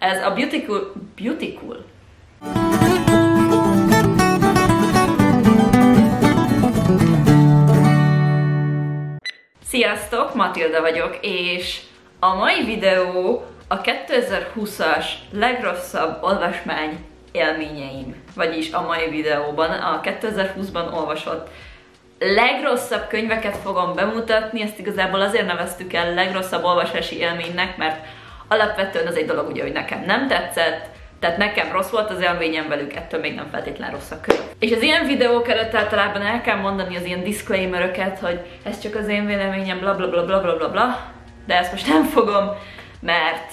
Ez a Beautiful. Sziasztok, Matilda vagyok, és a mai videó a 2020-as legrosszabb olvasmány élményeim. Vagyis a mai videóban a 2020-ban olvasott legrosszabb könyveket fogom bemutatni, ezt igazából azért neveztük el legrosszabb olvasási élménynek, mert alapvetően az egy dolog ugye, hogy nekem nem tetszett, tehát nekem rossz volt az élményem velük, ettől még nem feltétlenül rossz a könyv. És az ilyen videók előtt általában el kell mondani az ilyen disclaimeröket, hogy ez csak az én véleményem, bla bla bla bla bla bla, de ezt most nem fogom, mert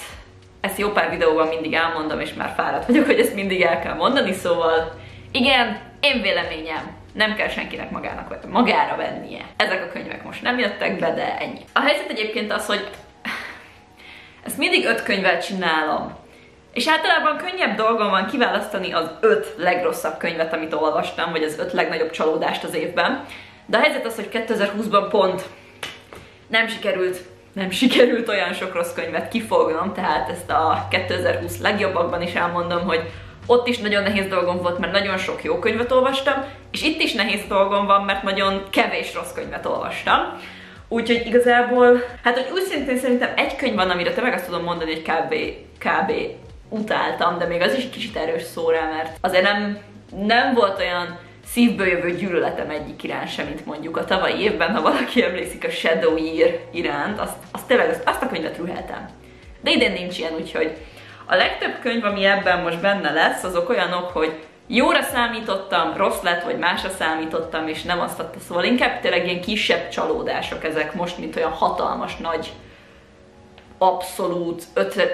ezt jó pár videóban mindig elmondom, és már fáradt vagyok, hogy ezt mindig el kell mondani, szóval igen, én véleményem. Nem kell senkinek magára vennie. Ezek a könyvek most nem jöttek be, de ennyi. A helyzet egyébként az, hogy ezt mindig 5 könyvvel csinálom. És általában könnyebb dolgom van kiválasztani az 5 legrosszabb könyvet, amit olvastam, vagy az 5 legnagyobb csalódást az évben. De a helyzet az, hogy 2020-ban pont nem sikerült olyan sok rossz könyvet kifognom, tehát ezt a 2020 legjobbakban is elmondom, hogy ott is nagyon nehéz dolgom volt, mert nagyon sok jó könyvet olvastam, és itt is nehéz dolgom van, mert nagyon kevés rossz könyvet olvastam. Úgyhogy igazából, hát hogy őszintén szerintem egy könyv van, amire te meg azt tudom mondani, hogy kb. Utáltam, de még az is kicsit erős szó rá, mert azért nem volt olyan szívből jövő gyűlöletem egyik iránt sem, mint mondjuk a tavalyi évben, ha valaki emlékszik a Shadow Year iránt, azt a könyvet rüheltem. De idén nincs ilyen, úgyhogy a legtöbb könyv, ami ebben most benne lesz, azok olyanok, hogy jóra számítottam, rossz lett, vagy másra számítottam, és nem azt adta, szóval inkább tényleg ilyen kisebb csalódások ezek most, mint olyan hatalmas, nagy, abszolút,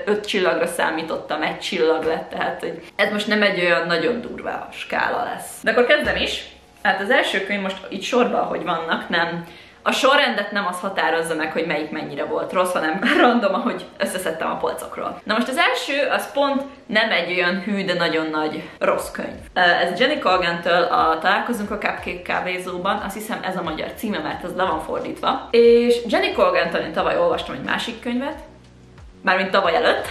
5 csillagra számítottam, 1 csillag lett, tehát hogy ez most nem egy olyan nagyon durva skála lesz. De akkor kezdem is, hát az első könyv most itt sorban, ahogy vannak, nem... A sorrendet nem az határozza meg, hogy melyik mennyire volt rossz, hanem random, ahogy összeszedtem a polcokról. Na most az első, az pont nem egy olyan hű, de nagyon nagy rossz könyv. Ez Jenny Colgan-től a Találkozunk a Cupcake kávézóban, azt hiszem ez a magyar címe, mert ez le van fordítva. És Jenny Colgan-től én tavaly olvastam egy másik könyvet, mármint tavaly előtt,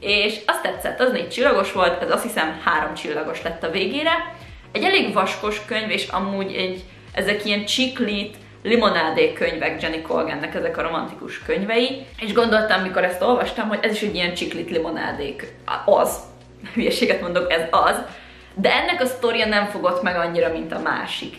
és azt tetszett, az 4 csillagos volt, ez azt hiszem 3 csillagos lett a végére. Egy elég vaskos könyv, és amúgy ezek ilyen csiklit, limonádé könyvek, Jenny Colgan-nek ezek a romantikus könyvei, és gondoltam, mikor ezt olvastam, hogy ez is egy ilyen csiklit limonádék. Az. Hülyeséget mondok, ez az. De ennek a sztoria nem fogott meg annyira, mint a másik.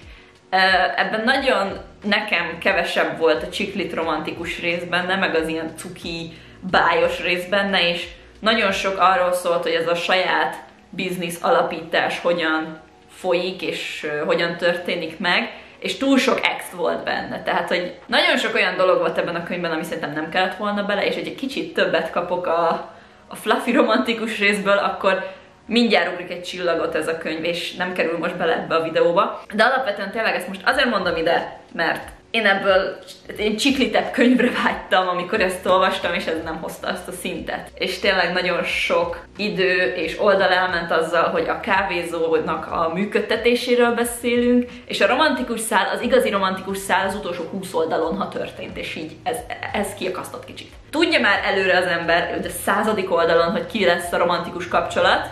Ebben nagyon nekem kevesebb volt a csiklit romantikus rész benne, meg az ilyen cuki, bájos rész benne, és nagyon sok arról szólt, hogy ez a saját biznisz alapítás hogyan folyik, és hogyan történik meg, és túl sok ex volt benne, tehát hogy nagyon sok olyan dolog volt ebben a könyvben, ami szerintem nem kellett volna bele, és hogy egy kicsit többet kapok a fluffy romantikus részből, akkor mindjárt ugrik egy csillagot ez a könyv, és nem kerül most bele ebbe a videóba. De alapvetően tényleg ezt most azért mondom ide, mert én csiklitebb könyvre vágytam, amikor ezt olvastam, és ez nem hozta azt a szintet. És tényleg nagyon sok idő és oldal elment azzal, hogy a kávézónak a működtetéséről beszélünk, és a romantikus szál, az igazi romantikus szál az utolsó 20 oldalon, ha történt, és így ez kiakasztott kicsit. Tudja már előre az ember, hogy a 100. oldalon, hogy ki lesz a romantikus kapcsolat,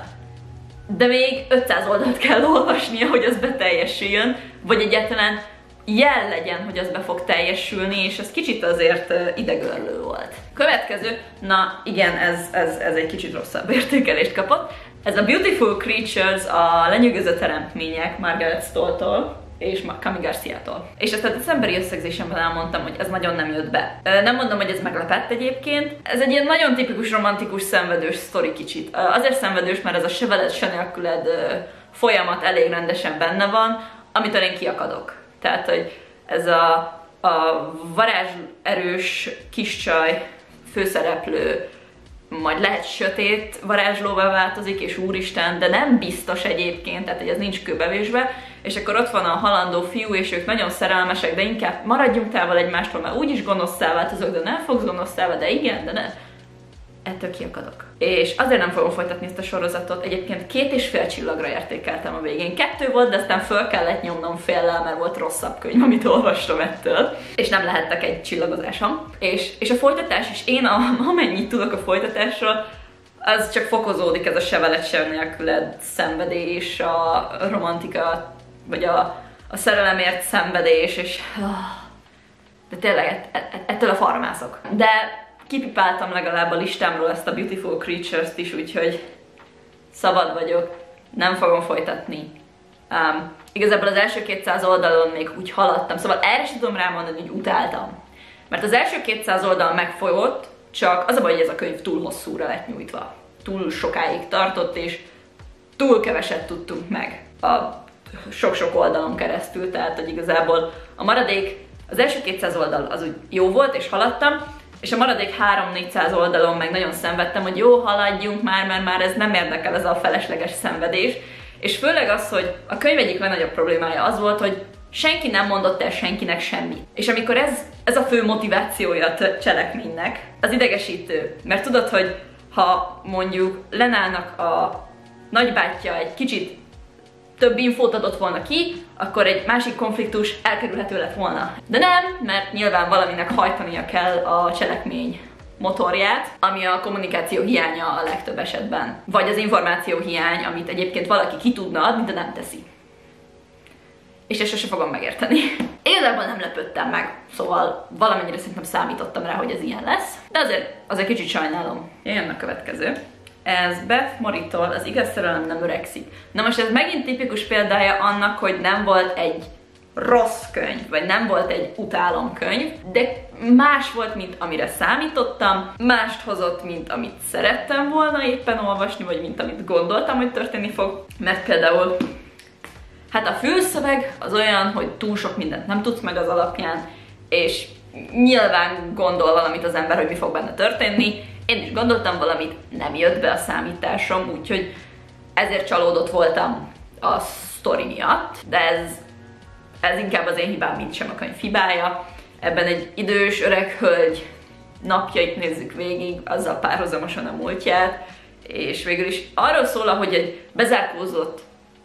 de még 500 oldalt kell olvasnia, hogy az beteljesüljön, vagy egyáltalán jel legyen, hogy az be fog teljesülni, és ez kicsit azért idegörlő volt. Következő, na igen, ez egy kicsit rosszabb értékelést kapott. Ez a Beautiful Creatures, a Lenyűgöző Teremtmények Margaret Stohl-tól és Kami Garciától. És ezt a decemberi összegzésemben elmondtam, hogy ez nagyon nem jött be. Nem mondom, hogy ez meglepett egyébként. Ez egy ilyen nagyon tipikus romantikus szenvedős sztori kicsit. Azért szenvedős, mert ez a se veled, se nélküled folyamat elég rendesen benne van, amitől én kiakadok. Tehát, hogy ez a varázserős kiscsaj főszereplő majd lehet sötét varázslóvá változik, és úristen, de nem biztos egyébként, tehát hogy ez nincs kőbevésve, és akkor ott van a halandó fiú, és ők nagyon szerelmesek, de inkább maradjunk távol egymástól, mert úgyis gonoszszá változok, de nem fogsz gonoszszá, de igen, de nem. Ettől kiakadok. És azért nem fogom folytatni ezt a sorozatot, egyébként 2,5 csillagra értékeltem a végén. 2 volt, de aztán föl kellett nyomnom féllel, mert volt rosszabb könyv, amit olvastam ettől. És nem lehettek egy csillagozásom. És a folytatás is, én amennyit tudok a folytatásról, az csak fokozódik ez a se veled, se nélküled szenvedés, a romantika, vagy a szerelemért szenvedés, és de tényleg ettől a farmászok. De kipipáltam legalább a listámról ezt a Beautiful Creatures-t is, úgyhogy szabad vagyok, nem fogom folytatni. Igazából az első 200 oldalon még úgy haladtam, szóval erre sem tudom rámondani, hogy utáltam. Mert az első 200 oldal megfolyott, csak az a baj, hogy ez a könyv túl hosszúra lett nyújtva. Túl sokáig tartott, és túl keveset tudtunk meg a sok-sok oldalon keresztül, tehát hogy igazából a maradék, az első 200 oldal az úgy jó volt, és haladtam, és a maradék 3-400 oldalon meg nagyon szenvedtem, hogy jó, haladjunk már, mert már ez nem érdekel, ez a felesleges szenvedés. És főleg az, hogy a könyv egyik legnagyobb problémája az volt, hogy senki nem mondott el senkinek semmit. És amikor ez a fő motivációja a cselekménynek, az idegesítő. Mert tudod, hogy ha mondjuk Lenának a nagybátyja egy kicsit több infót adott volna ki, akkor egy másik konfliktus elkerülhető lett volna. De nem, mert nyilván valaminek hajtania kell a cselekmény motorját, ami a kommunikáció hiánya a legtöbb esetben. Vagy az információ hiány, amit egyébként valaki ki tudna adni, de nem teszi. És ezt sose fogom megérteni. Igazából nem lepődtem meg, szóval valamennyire szerintem számítottam rá, hogy ez ilyen lesz. De azért kicsit sajnálom. Jön a következő. Ez Beth Morrey-tól, az igaz szerelem nem öregszik. Na most ez megint tipikus példája annak, hogy nem volt egy rossz könyv, vagy nem volt egy utálomkönyv, de más volt, mint amire számítottam, mást hozott, mint amit szerettem volna éppen olvasni, vagy mint amit gondoltam, hogy történni fog. Mert például hát a fülszöveg az olyan, hogy túl sok mindent nem tudsz meg az alapján, és nyilván gondol valamit az ember, hogy mi fog benne történni. Én is gondoltam valamit, nem jött be a számításom, úgyhogy ezért csalódott voltam a sztori miatt, de ez inkább az én hibám, mint sem a könyv hibája. Ebben egy idős, öreg hölgy napjait nézzük végig, azzal párhuzamosan a múltját, és végül is arról szól, hogy egy bezárkózott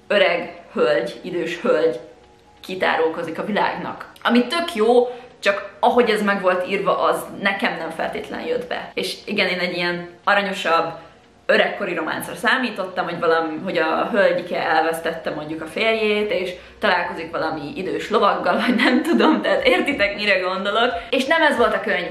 öreg hölgy, idős hölgy kitárulkozik a világnak. Ami tök jó, csak ahogy ez meg volt írva, az nekem nem feltétlen jött be. És igen, én egy ilyen aranyosabb, öregkori románcra számítottam, hogy a hölgyike elvesztette mondjuk a férjét, és találkozik valami idős lovaggal, vagy nem tudom, tehát értitek, mire gondolok. És nem ez volt a könyv.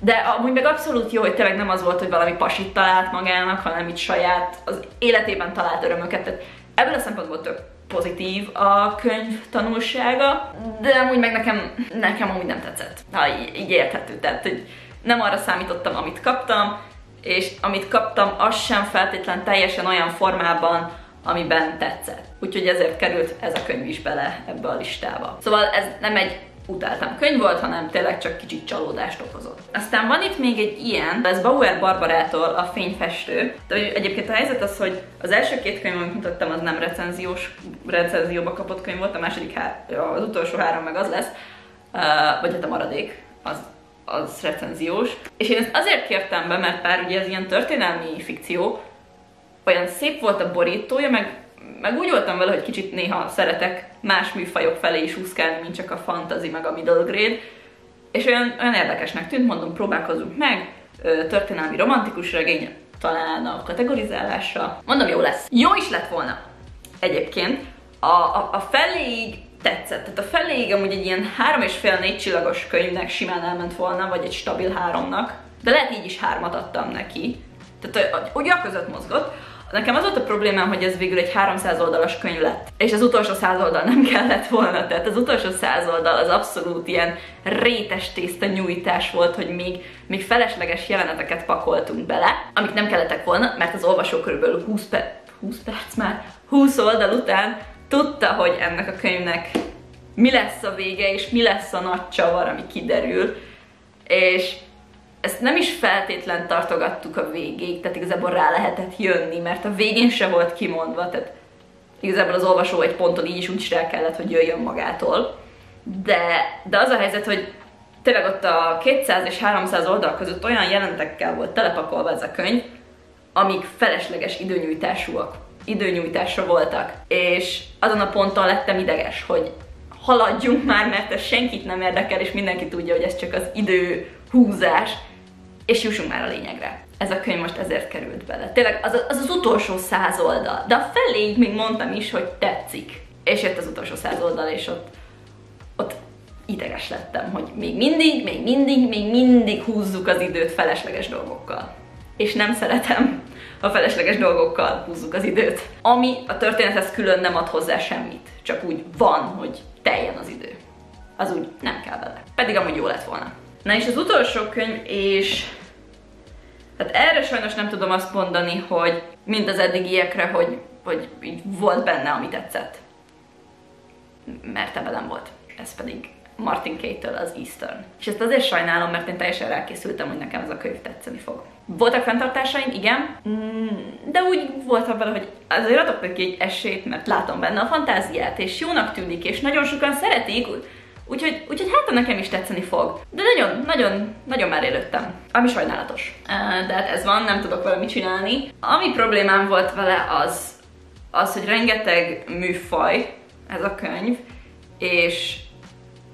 De amúgy meg abszolút jó, hogy tényleg nem az volt, hogy valami pasit talált magának, hanem itt saját, az életében talált örömöket. Tehát ebből a szempontból tök pozitív a könyv tanulsága, de amúgy meg nekem amúgy nem tetszett. Ha így érthető, tehát hogy nem arra számítottam, amit kaptam, és amit kaptam, az sem feltétlen teljesen olyan formában, amiben tetszett. Úgyhogy ezért került ez a könyv is bele ebbe a listába. Szóval ez nem egy utáltam könyv volt, hanem tényleg csak kicsit csalódást okozott. Aztán van itt még egy ilyen, ez Bauer Barbarától, a fényfestő. De egyébként a helyzet az, hogy az első két könyv, amit mutattam, az nem recenzióba kapott könyv volt, a második, az utolsó három meg az lesz, vagy hát a maradék, az recenziós. És én ezt azért kértem be, mert bár ugye ez ilyen történelmi fikció, olyan szép volt a borítója, meg úgy voltam vele, hogy kicsit néha szeretek más műfajok felé is úszkálni, mint csak a fantasy meg a middle grade. És olyan érdekesnek tűnt, mondom, próbálkozunk meg, történelmi romantikus regény talán a kategorizálása. Mondom, jó lesz. Jó is lett volna egyébként. A feléig tetszett. Tehát a feléig amúgy egy ilyen 3,5-4 csillagos könyvnek simán elment volna, vagy egy stabil 3-nak. De lehet így is 3-at adtam neki. Tehát ugye a között mozgott. Nekem az volt a problémám, hogy ez végül egy 300 oldalas könyv lett. És az utolsó 100 oldal nem kellett volna, tehát az utolsó 100 oldal az abszolút ilyen rétes tészta nyújtás volt, hogy még felesleges jeleneteket pakoltunk bele, amik nem kellettek volna, mert az olvasó körülbelül 20 oldal után tudta, hogy ennek a könyvnek mi lesz a vége, és mi lesz a nagy csavar, ami kiderül, és ezt nem is feltétlen tartogattuk a végéig, tehát igazából rá lehetett jönni, mert a végén se volt kimondva, tehát igazából az olvasó egy ponton így is úgy is rá kellett, hogy jöjjön magától. De az a helyzet, hogy tényleg ott a 200 és 300 oldal között olyan jelentekkel volt telepakolva ez a könyv, amik felesleges időnyújtásra voltak. És azon a ponton lettem ideges, hogy haladjunk már, mert ez senkit nem érdekel, és mindenki tudja, hogy ez csak az idő húzás. és jussunk már a lényegre. Ez a könyv most ezért került bele. Tényleg az utolsó 100 oldal, de a felé így még mondtam is, hogy tetszik. És jött az utolsó 100 oldal, és ott ideges lettem, hogy még mindig húzzuk az időt felesleges dolgokkal. És nem szeretem, ha felesleges dolgokkal húzzuk az időt. Ami a történethez külön nem ad hozzá semmit. Csak úgy van, hogy teljen az idő. Az úgy nem kell bele. Pedig amúgy jó lett volna. Na és az utolsó könyv, és hát erre sajnos nem tudom azt mondani, hogy mind az eddigiekre, hogy így volt benne, ami tetszett. Mert ebben nem volt. Ez pedig Martin Kay-től az Eastern. És ezt azért sajnálom, mert én teljesen rákészültem, hogy nekem ez a könyv tetszeni fog. Voltak fenntartásaim, igen, de úgy voltam vele, hogy azért adok neki egy esélyt, mert látom benne a fantáziát, és jónak tűnik, és nagyon sokan szeretik, úgyhogy hát nekem is tetszeni fog. De nagyon már előttem. Ami sajnálatos. De hát ez van, nem tudok vele mit csinálni. Ami problémám volt vele az, hogy rengeteg műfaj ez a könyv,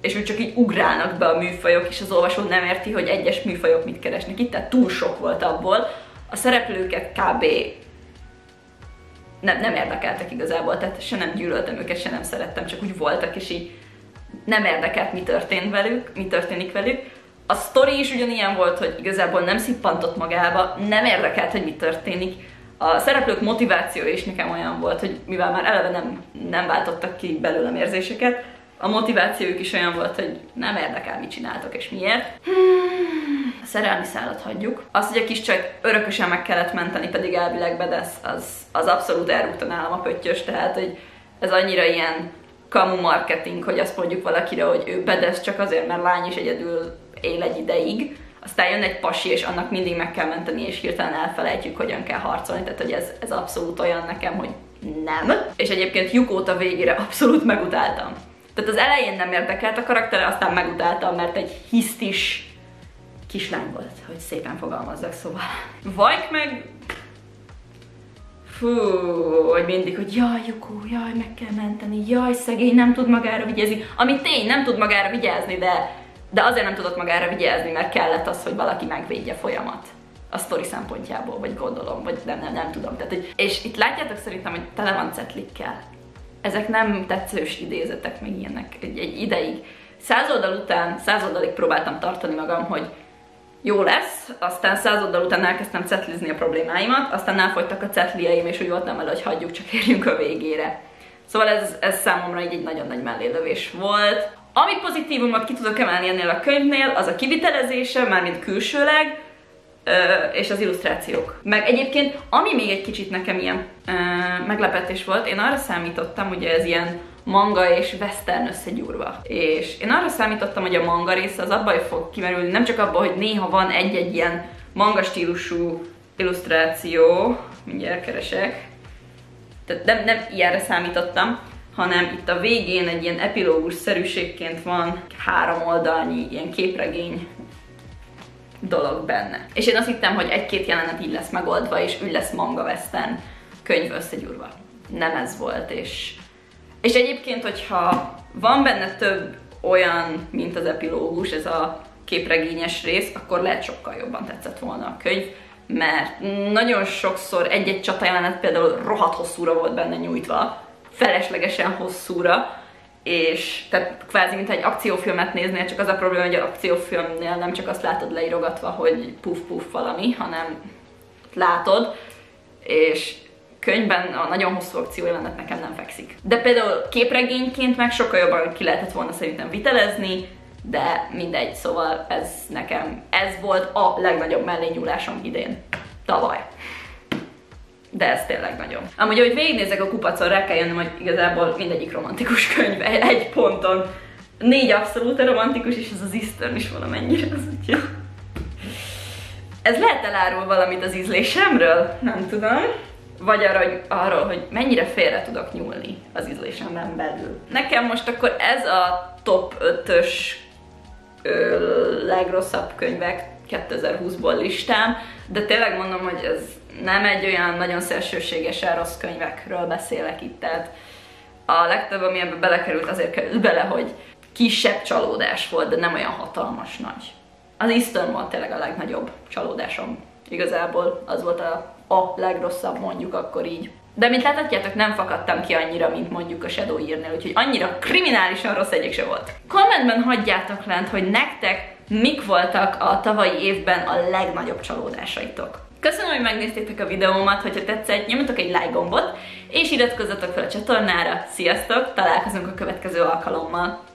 és úgy csak így ugrálnak be a műfajok, és az olvasó nem érti, hogy egyes műfajok mit keresnek itt, tehát túl sok volt abból. A szereplőket kb. Nem érdekeltek igazából, tehát se nem gyűlöltem őket, se nem szerettem, csak úgy voltak, és így nem érdekelt, mi történt velük, mi történik velük. A sztori is ugyanilyen volt, hogy igazából nem szippantott magába, nem érdekelt, hogy mi történik. A szereplők motivációja is nekem olyan volt, hogy mivel már eleve nem váltottak ki belőlem érzéseket, a motivációjuk is olyan volt, hogy nem érdekel, mit csináltok és miért. A szerelmi szálat hagyjuk. Az, hogy a kis csaj örökösen meg kellett menteni, pedig elvileg Bedesz, az abszolút elrúgta nálam a pöttyös, tehát hogy ez annyira ilyen kamu marketing, hogy azt mondjuk valakire, hogy ő Bedesz csak azért, mert lány is egyedül él egy ideig. Aztán jön egy pasi, és annak mindig meg kell menteni, és hirtelen elfelejtjük, hogyan kell harcolni, tehát hogy ez abszolút olyan nekem, hogy nem. És egyébként Yukót a végére abszolút megutáltam. Tehát az elején nem érdekelt a karaktere, aztán megutáltam, mert egy hisztis kislány volt, hogy szépen fogalmazzak, szóval. Vajk meg... Fú, hogy mindig, hogy jaj, Yukó, jaj, meg kell menteni, jaj, szegény, nem tud magára vigyázni. Ami tény, nem tud magára vigyázni, de azért nem tudott magára vigyázni, mert kellett az, hogy valaki megvédje folyamat. A sztori szempontjából, vagy gondolom, vagy nem tudom. Tehát, és itt látjátok szerintem, hogy tele van cetlikkel. Ezek nem tetszős idézetek, meg ilyenek egy ideig. 100 oldal után, 100 oldalig próbáltam tartani magam, hogy jó lesz, aztán 100 oldal után elkezdtem cetlizni a problémáimat, aztán elfogytak a cetliaim, és úgy voltam el, hogy hagyjuk, csak érjünk a végére. Szóval ez számomra így egy nagyon nagy mellélövés volt. Ami pozitívumot ki tudok emelni ennél a könyvnél, az a kivitelezése, mármint külsőleg, és az illusztrációk. Meg egyébként, ami még egy kicsit nekem ilyen meglepetés volt, én arra számítottam, hogy ez ilyen manga és western összegyúrva. És én arra számítottam, hogy a manga része az abban fog kimerülni, nem csak abban, hogy néha van egy-egy ilyen manga stílusú illusztráció, mindjárt keresek, tehát nem ilyenre számítottam, hanem itt a végén egy ilyen epilógus-szerűségként van 3 oldalnyi ilyen képregény dolog benne. És én azt hittem, hogy egy-két jelenet így lesz megoldva, és úgy lesz manga western könyv összegyúrva. Nem ez volt, és egyébként, hogyha van benne több olyan, mint az epilógus, ez a képregényes rész, akkor lehet sokkal jobban tetszett volna a könyv, mert nagyon sokszor egy-egy csatajelenet például rohadt hosszúra volt benne nyújtva, feleslegesen hosszúra, és tehát kvázi, mintha egy akciófilmet néznél, csak az a probléma, hogy az akciófilmnél nem csak azt látod leirogatva, hogy puff-puff valami, hanem látod, és könyvben a nagyon hosszú akciójelenet nekem nem fekszik. De például képregényként meg sokkal jobban ki lehetett volna szerintem vitelezni, de mindegy, szóval ez nekem, ez volt a legnagyobb mellényúlásom idén, tavaly. De ez tényleg nagyon. Amúgy, ahogy végignézek a kupacon, rá kell jönnöm, hogy igazából mindegyik romantikus könyv egy ponton. 4 abszolút romantikus, és ez az Eastern is valamennyire az, úgyhogy... Ez lehet elárul valamit az ízlésemről? Nem tudom. Vagy arról, hogy mennyire félre tudok nyúlni az ízlésemben belül. Nekem most akkor ez a top 5-ös legrosszabb könyvek 2020-ból listám, de tényleg mondom, hogy ez nem egy olyan nagyon szélsőségesen rossz könyvekről beszélek itt, tehát a legtöbb, ami ebbe belekerült, azért került bele, hogy kisebb csalódás volt, de nem olyan hatalmas nagy. Az Eastern volt tényleg a legnagyobb csalódásom. Igazából az volt a legrosszabb, mondjuk akkor így. De mint láthatjátok, nem fakadtam ki annyira, mint mondjuk a Shadow Year-nél, úgyhogy annyira kriminálisan rossz egyik se volt. Kommentben hagyjátok lent, hogy nektek mik voltak a tavalyi évben a legnagyobb csalódásaitok. Köszönöm, hogy megnéztétek a videómat, hogyha tetszett, nyomjatok egy like gombot, és iratkozzatok fel a csatornára. Sziasztok, találkozunk a következő alkalommal!